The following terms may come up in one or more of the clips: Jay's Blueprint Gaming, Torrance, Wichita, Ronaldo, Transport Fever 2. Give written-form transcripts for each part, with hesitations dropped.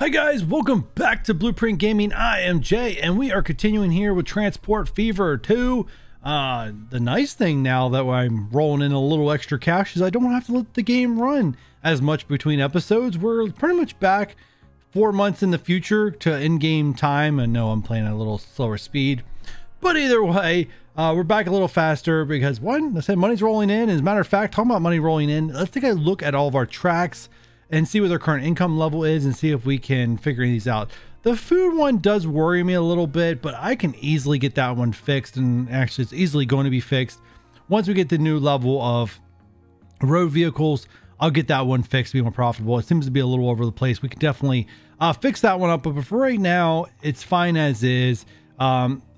Hi guys, welcome back to Blueprint Gaming. I am Jay and we are continuing here with Transport Fever 2. The nice thing now that I'm rolling in a little extra cash is I don't have to let the game run as much between episodes. We're pretty much back 4 months in the future to in-game time. I know I'm playing at a little slower speed, but either way, we're back a little faster because one, I said money's rolling in. As a matter of fact, talking about money rolling in, let's take a look at all of our tracks and see what their current income level is and see if we can figure these out. The food one does worry me a little bit, but I can easily get that one fixed, and actually it's easily going to be fixed. Once we get the new level of road vehicles, I'll get that one fixed to be more profitable. It seems to be a little over the place. We can definitely fix that one up, but for right now, it's fine as is.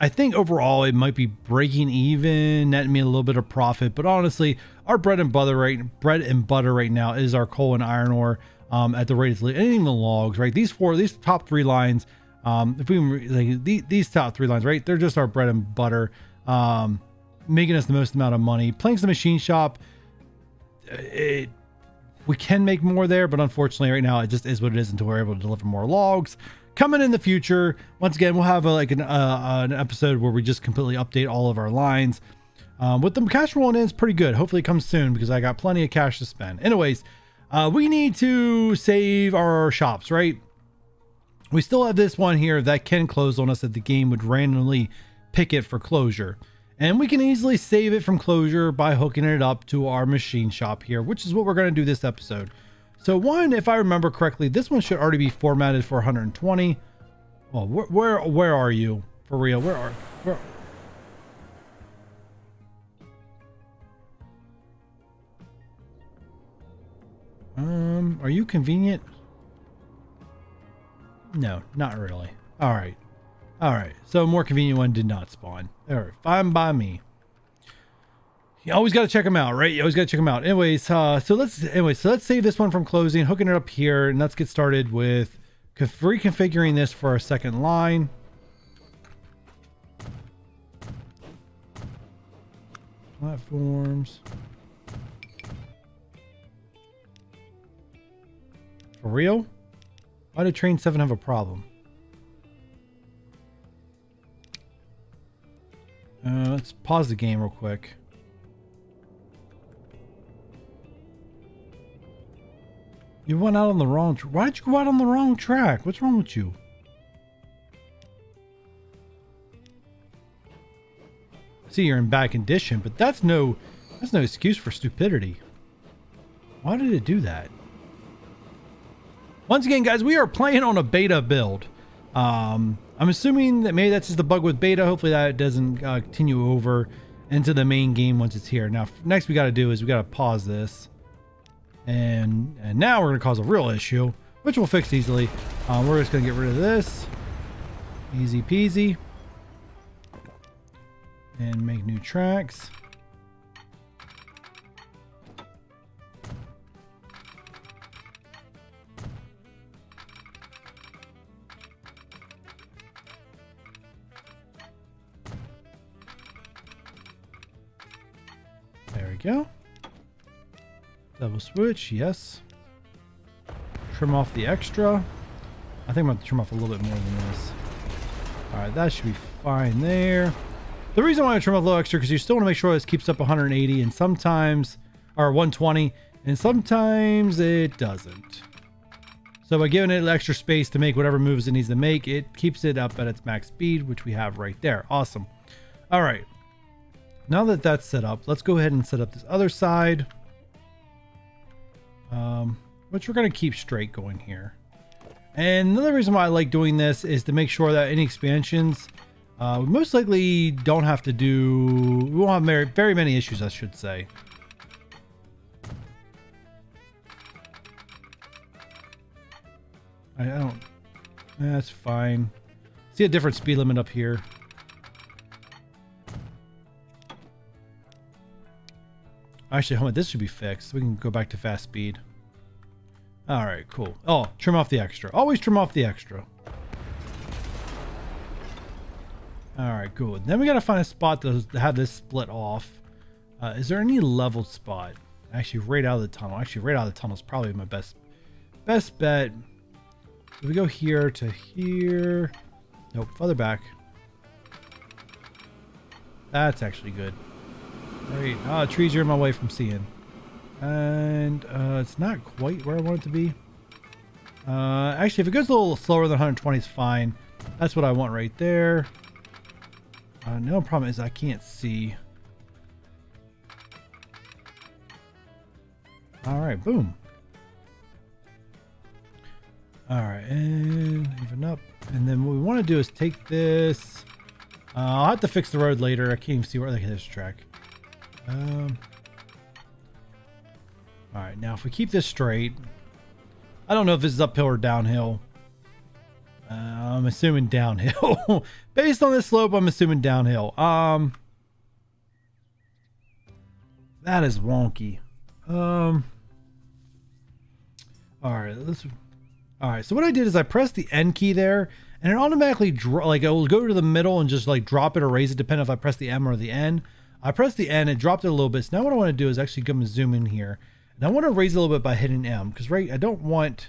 I think overall it might be breaking even, netting me a little bit of profit, but honestly, our bread and butter right now is our coal and iron ore at the rate it's and even logs, right? These top three lines, if we like these top three lines, right? They're just our bread and butter, making us the most amount of money. Planks the machine shop, we can make more there, but unfortunately right now it just is what it is until we're able to deliver more logs. Coming in the future, once again, we'll have an episode where we just completely update all of our lines. With the cash rolling in, is pretty good. Hopefully it comes soon because I got plenty of cash to spend. Anyways, we need to save our shops, right? We still have this one here that can close on us if the game would randomly pick it for closure. And we can easily save it from closure by hooking it up to our machine shop here, which is what we're going to do this episode. So one, if I remember correctly, this one should already be formatted for 120. Well, where are you? For real, where? Are you convenient? No, not really. All right. So a more convenient one did not spawn. All right, fine by me. You always got to check them out, right? You always got to check them out. Anyways, so let's save this one from closing, hooking it up here, and let's get started with reconfiguring this for our second line. Platforms. For real? Why did Train 7 have a problem? Let's pause the game real quick. You went out on the wrong track. Why'd you go out on the wrong track? What's wrong with you? I see you're in bad condition, but that's no excuse for stupidity. Why did it do that? Once again, guys, we are playing on a beta build. I'm assuming that maybe that's just the bug with beta. Hopefully that doesn't continue over into the main game once it's here. Now, next we got to do is we got to pause this. And now we're going to cause a real issue, which we'll fix easily. We're just going to get rid of this. Easy peasy. And make new tracks. There we go. Double switch, yes. Trim off the extra. I think I'm going to trim off a little bit more than this. All right, that should be fine there. The reason why I trim off a little extra because you still want to make sure this keeps up 180 and sometimes, or 120, and sometimes it doesn't. So by giving it extra space to make whatever moves it needs to make, it keeps it up at its max speed, which we have right there. Awesome. All right. Now that that's set up, let's go ahead and set up this other side. Which we're going to keep straight going here. And another reason why I like doing this is to make sure that any expansions, we most likely don't have to do, we won't have very many issues, I should say. That's fine. See a different speed limit up here. Actually, hold on, this should be fixed. We can go back to fast speed. All right, cool. Oh, trim off the extra. Always trim off the extra. All right, cool. Then we got to find a spot to have this split off. Is there any leveled spot? Actually, right out of the tunnel. Actually, right out of the tunnel is probably my best bet. If we go here to here, nope, further back. That's actually good. Great. Ah, trees are in my way from seeing. And it's not quite where I want it to be. Actually, if it goes a little slower than 120, it's fine. That's what I want right there. No problem is I can't see. All right, boom. All right, and even up. And then what we want to do is take this. I'll have to fix the road later. I can't even see where they hit this track. All right, now if we keep this straight, I don't know if this is uphill or downhill. I'm assuming downhill. Based on this slope, I'm assuming downhill. That is wonky. All right, let's. All right, so what I did is I pressed the N key there, and it automatically like it will go to the middle and just like drop it or raise it, depending if I press the M or the N. I pressed the N, it dropped it a little bit. So now what I want to do is actually come and zoom in here, and I want to raise it a little bit by hitting M, because right, I don't want.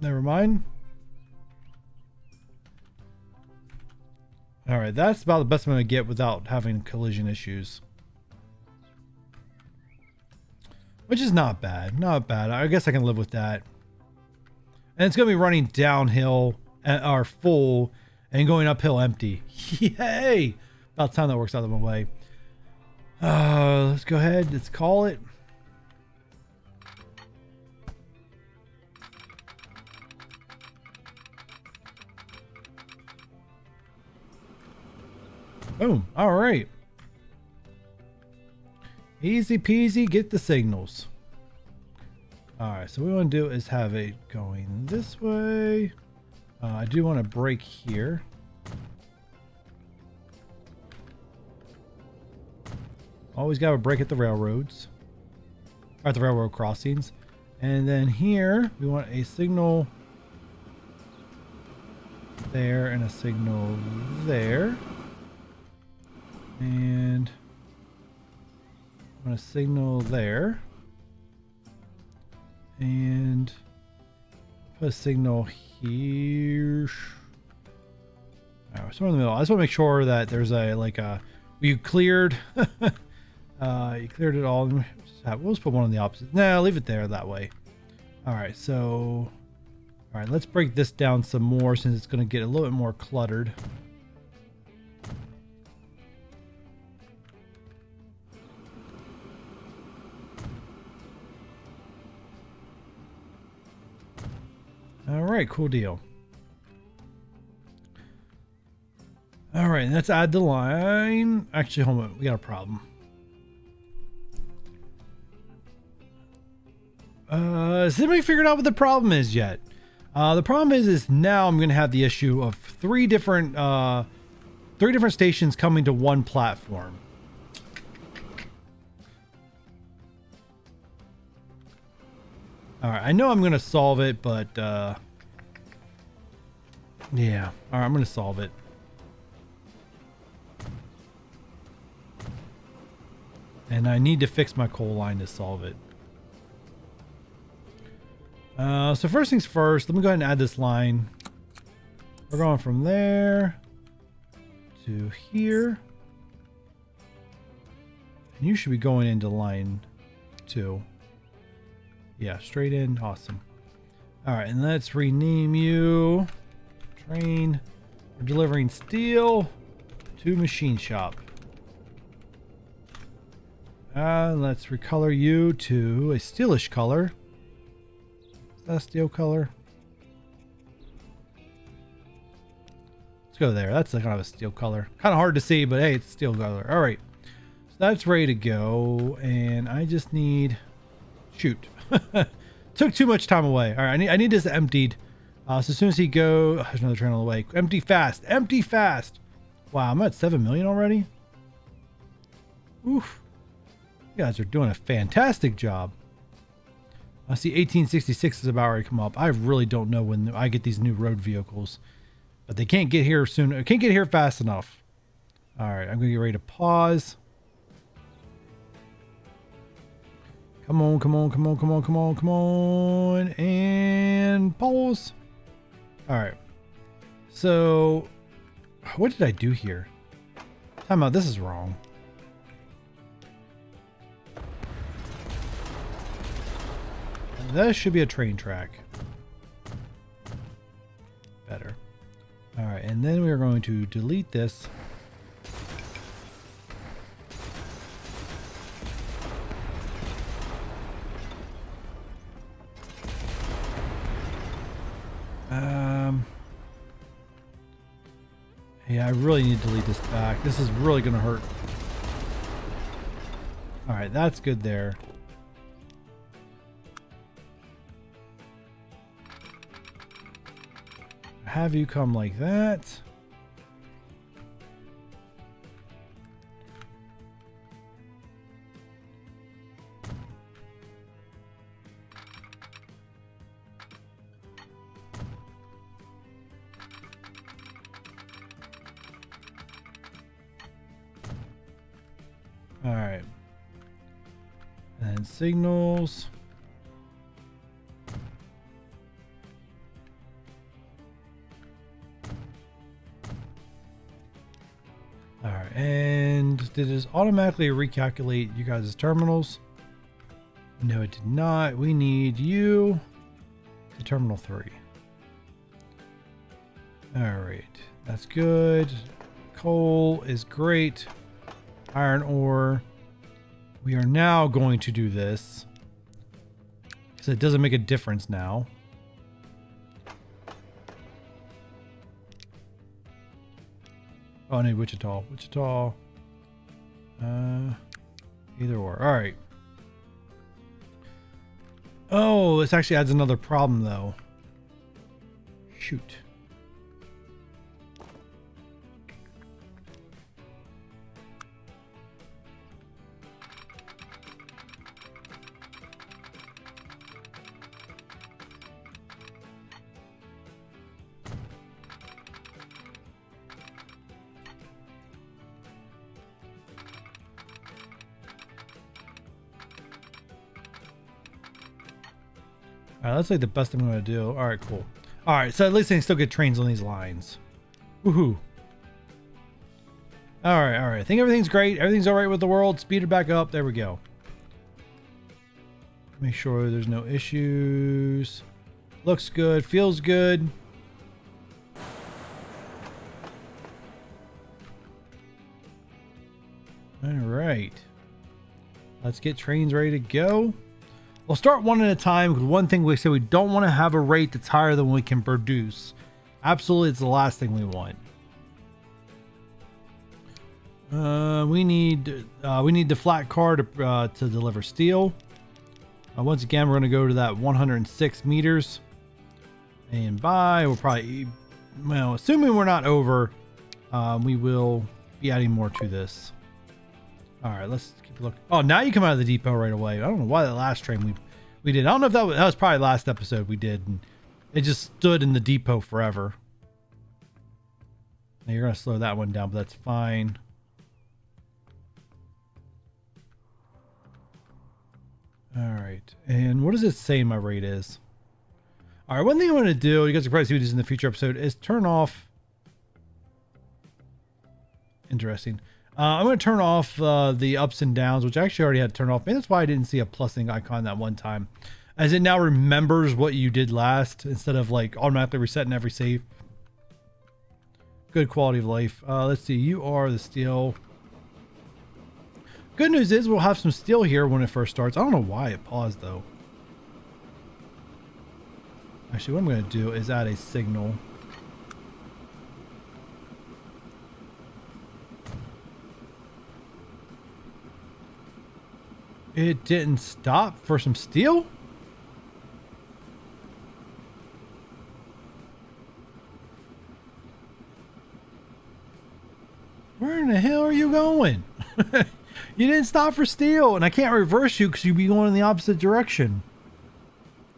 Never mind. All right, that's about the best I'm going to get without having collision issues. Which is not bad, not bad. I guess I can live with that. And it's going to be running downhill at our full and going uphill empty. Yay! About time that works out of my way. Let's go ahead, let's call it. Boom, all right. Easy peasy, get the signals. All right, so what we want to do is have it going this way. I do want to break here. Always got to break at the railroads, or at the railroad crossings. And then here, we want a signal there and a signal there. And I'm going to signal there and put a signal here. Somewhere in the middle. I just want to make sure that there's a you cleared you cleared it all. We'll just put one on the opposite. No, leave it there that way. All right, so all right, let's break this down some more since it's going to get a little bit more cluttered. All right, cool deal. All right, let's add the line. Actually, hold on, we got a problem. Has anybody figured out what the problem is yet? The problem is now I'm gonna have the issue of three different stations coming to one platform. All right, I know I'm going to solve it, but, yeah. All right, I'm going to solve it. And I need to fix my coal line to solve it. So first things first, let me go ahead and add this line. We're going from there to here. And you should be going into line 2. Yeah, straight in. Awesome. All right, and let's rename you. Train. We're delivering steel to machine shop. Let's recolor you to a steelish color. Is that a steel color? Let's go there. That's kind of a steel color. Kind of hard to see, but hey, it's steel color. All right. So that's ready to go. And I just need... Shoot. Took too much time away. All right, I need this emptied. So as soon as he go, there's another train on the way. Empty fast, empty fast. Wow, I'm at 7 million already. Oof, you guys are doing a fantastic job. I see 1866 is about ready to come up. I really don't know when I get these new road vehicles, but they can't get here soon. Can't get here fast enough. All right, I'm gonna get ready to pause. Come on, come on, come on, come on, come on, come on, and pause. All right. So what did I do here? Time out, this is wrong. That should be a train track. Better. All right, and then we are going to delete this. Yeah, I really need to delete this back. This is really gonna hurt. All right, that's good there. Have you come like that? All right, and signals. Did it automatically recalculate you guys' terminals? No, it did not. We need you to terminal 3. All right, that's good. Coal is great. Iron ore. We are now going to do this. So it doesn't make a difference now. Oh, I need Wichita. Wichita. Either or. All right. Oh, this actually adds another problem though. Shoot. That's like the best I'm going to do. All right, cool. All right, so at least I can still get trains on these lines. Woohoo. All right, all right. I think everything's great. Everything's all right with the world. Speed it back up. There we go. Make sure there's no issues. Looks good. Feels good. All right. Let's get trains ready to go. We'll start one at a time because one thing we say we don't want to have a rate that's higher than we can produce. Absolutely, it's the last thing we want. We need the flat car to deliver steel. Once again, we're going to go to that 106 meters and by we'll probably, well, assuming we're not over, we will be adding more to this. All right, let's keep looking. Oh, now you come out of the depot right away. I don't know why that last train we did. I don't know if that was probably last episode we did. And it just stood in the depot forever. Now you're going to slow that one down, but that's fine. All right. And what does it say my rate is? All right, one thing I want to do, you guys will probably see what it is in the future episode, is turn off. Interesting. I'm going to turn off the ups and downs, which I actually already had to turn off. Maybe that's why I didn't see a plusing icon that one time, as it now remembers what you did last instead of like automatically resetting every save. Good quality of life. Let's see. You are the steel. Good news is we'll have some steel here when it first starts. I don't know why it paused though. Actually, what I'm going to do is add a signal. It didn't stop for some steel? Where in the hell are you going? You didn't stop for steel, and I can't reverse you because you'd be going in the opposite direction.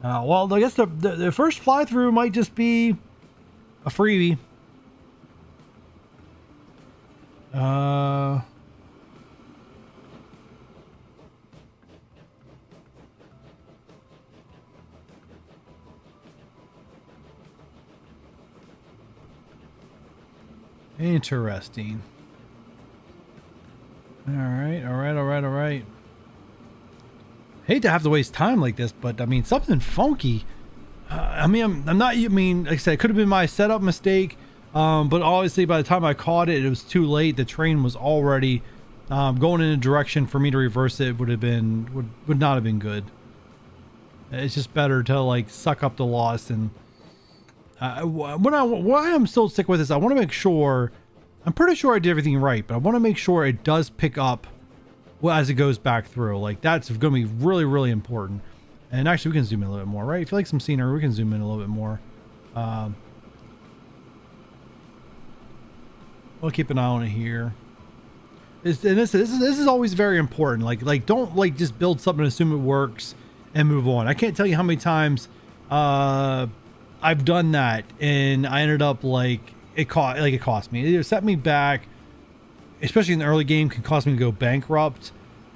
Well, I guess the first fly through might just be a freebie. Interesting. All right. Hate to have to waste time like this, but I mean, something funky. I mean, I'm not, I mean, like I said, it could have been my setup mistake. But obviously by the time I caught it, it was too late. The train was already going in a direction. For me to reverse it would have been, would not have been good. It's just better to like suck up the loss. And why I'm still sick with this, I want to make sure, I'm pretty sure I did everything right, but I want to make sure it does pick up well as it goes back through. Like that's going to be really, really important. And actually we can zoom in a little bit more, right? If you like some scenery, we can zoom in a little bit more. We'll keep an eye on it here. This is always very important. Like don't like just build something and assume it works and move on. I can't tell you how many times I've done that and I ended up like it cost me. It either set me back, especially in the early game, can cause me to go bankrupt.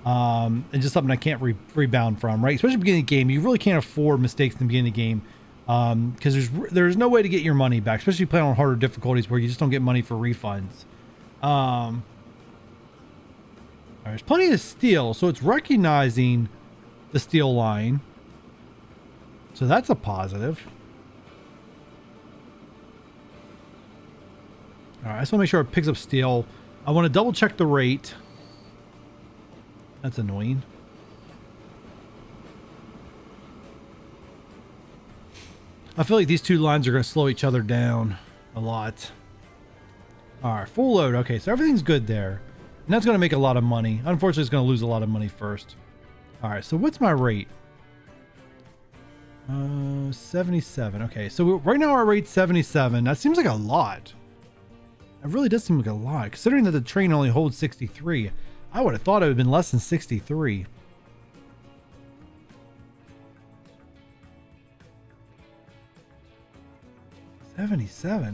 And just something I can't rebound from, right? Especially at the beginning of the game, you really can't afford mistakes in the beginning of the game. Because there's no way to get your money back, especially playing on harder difficulties where you just don't get money for refunds. All right, there's plenty of steel, so it's recognizing the steel line, so that's a positive. All right, I just want to make sure it picks up steel. I want to double check the rate. That's annoying. I feel like these two lines are going to slow each other down a lot. All right, full load. Okay, so everything's good there. And that's going to make a lot of money. Unfortunately, it's going to lose a lot of money first. All right, so what's my rate? 77. Okay, so right now our rate's 77. That seems like a lot. It really does seem like a lot. Considering that the train only holds 63, I would have thought it would have been less than 63. Because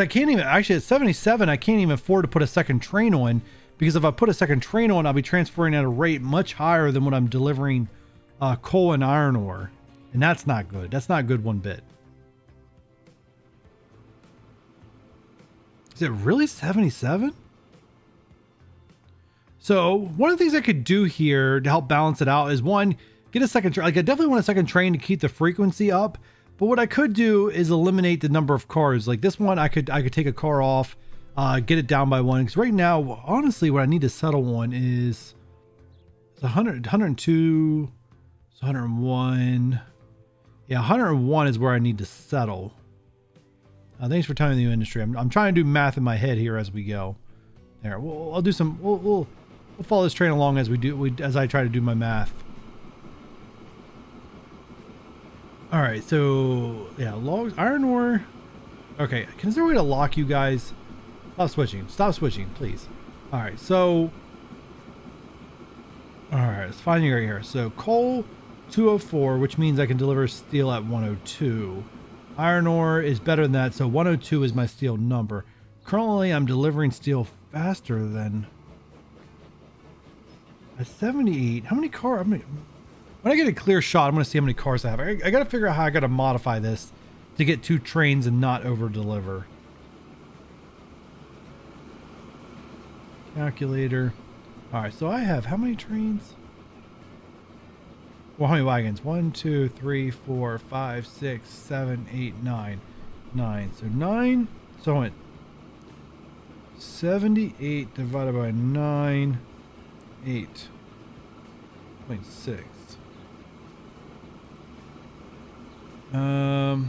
I can't even, actually at 77, I can't even afford to put a second train on, because if I put a second train on, I'll be transferring at a rate much higher than what I'm delivering coal and iron ore. And that's not good. That's not good one bit. Is it really 77? So one of the things I could do here to help balance it out is one, get a second train. Like I definitely want a second train to keep the frequency up. But what I could do is eliminate the number of cars. Like this one, I could take a car off, get it down by one. Because right now, honestly, what I need to settle on is 100, 102, 101. Yeah, 101 is where I need to settle. Thanks for telling the new industry. I'm trying to do math in my head here as we go. There, I'll do some. We'll follow this train along as I try to do my math. All right, so yeah, logs, iron ore. Okay, is there a way to lock you guys? Stop switching, please. All right, so. All right, let's find you right here. So coal 204, which means I can deliver steel at 102. Iron ore is better than that, so 102 is my steel number. Currently, I'm delivering steel faster than. At 78, how many cars? When I get a clear shot, I'm going to see how many cars I have. I got to figure out how I got to modify this to get two trains and not over deliver. Calculator. All right, so I have how many trains? Well, how many wagons? 1, 2, 3, 4, 5, 6, 7, 8, 9. 9. So 9. So I went 78 divided by 9. 8.6. All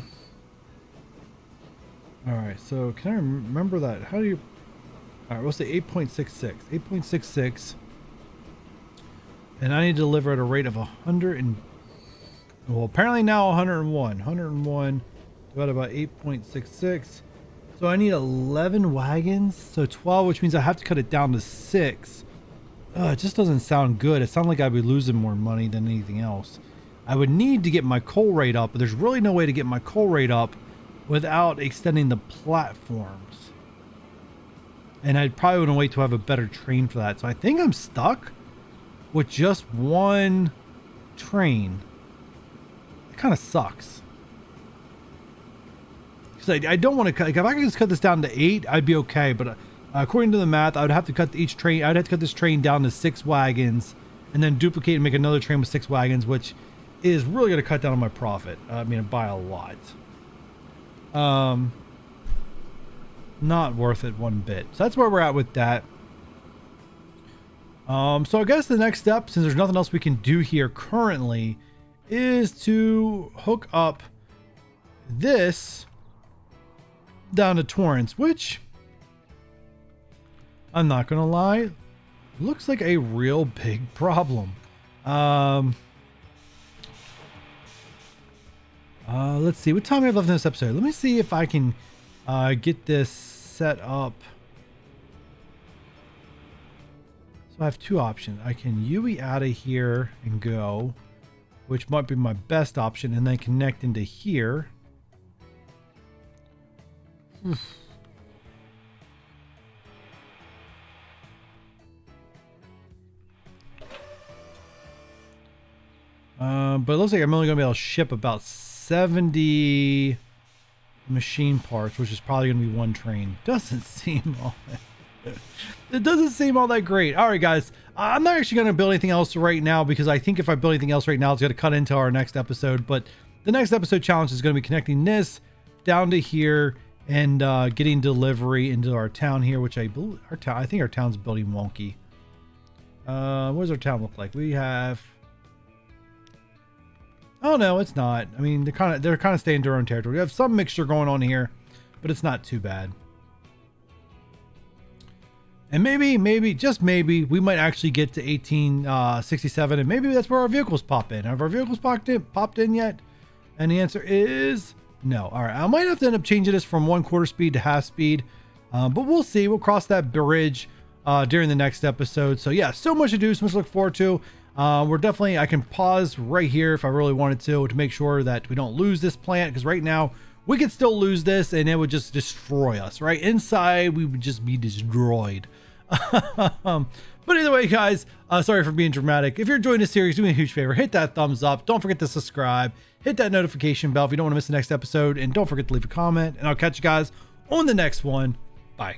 right, so can I remember that? How do you, all right, we'll say 8.66, and I need to deliver at a rate of 100 and, well, apparently now 101 divided by 8.66. So I need 11 wagons, so 12, which means I have to cut it down to 6. It just doesn't sound good. It sounds like I'd be losing more money than anything else. I would need to get my coal rate up, but there's really no way to get my coal rate up without extending the platforms. And I'd probably want to wait to have a better train for that. So I think I'm stuck with just one train. It kind of sucks. So I don't want to cut, like, if I could just cut this down to 8, I'd be okay. But according to the math, I would have to cut I'd have to cut this train down to 6 wagons and then duplicate and make another train with 6 wagons, which is really going to cut down on my profit. I mean, by a lot. Not worth it one bit. So that's where we're at with that. So I guess the next step, since there's nothing else we can do here currently, is to hook up this down to Torrance, which I'm not gonna lie, looks like a real big problem. Let's see what time I have left in this episode. Let me see if I can get this set up. So I have two options. I can UE out of here and go, which might be my best option, and then connect into here. But it looks like I'm only gonna be able to ship about 70 machine parts, which is probably gonna be one train. Doesn't seem all that, it doesn't seem all that great. All right, guys, I'm not actually gonna build anything else right now, because I think if I build anything else right now, it's gonna cut into our next episode. But the next episode challenge is gonna be connecting this down to here and getting delivery into our town here, which I believe our town, I think our town's building wonky. What does our town look like? We have, oh no, it's not. I mean, they're kind of staying to their own territory. We have some mixture going on here, but it's not too bad. And maybe, just maybe, we might actually get to 1867, and maybe that's where our vehicles pop in. Have our vehicles popped in yet? And the answer is no. All right, I might have to end up changing this from 1/4 speed to 1/2 speed, but we'll see. We'll cross that bridge during the next episode. So yeah, so much to do, so much to look forward to. We're definitely, I can pause right here if I really wanted to make sure that we don't lose this plant, because right now we could still lose this and it would just destroy us, right? Inside, we would just be destroyed. But either way, guys, sorry for being dramatic. If you're enjoying this series, do me a huge favor. Hit that thumbs up. Don't forget to subscribe. Hit that notification bell if you don't want to miss the next episode. And don't forget to leave a comment. And I'll catch you guys on the next one. Bye.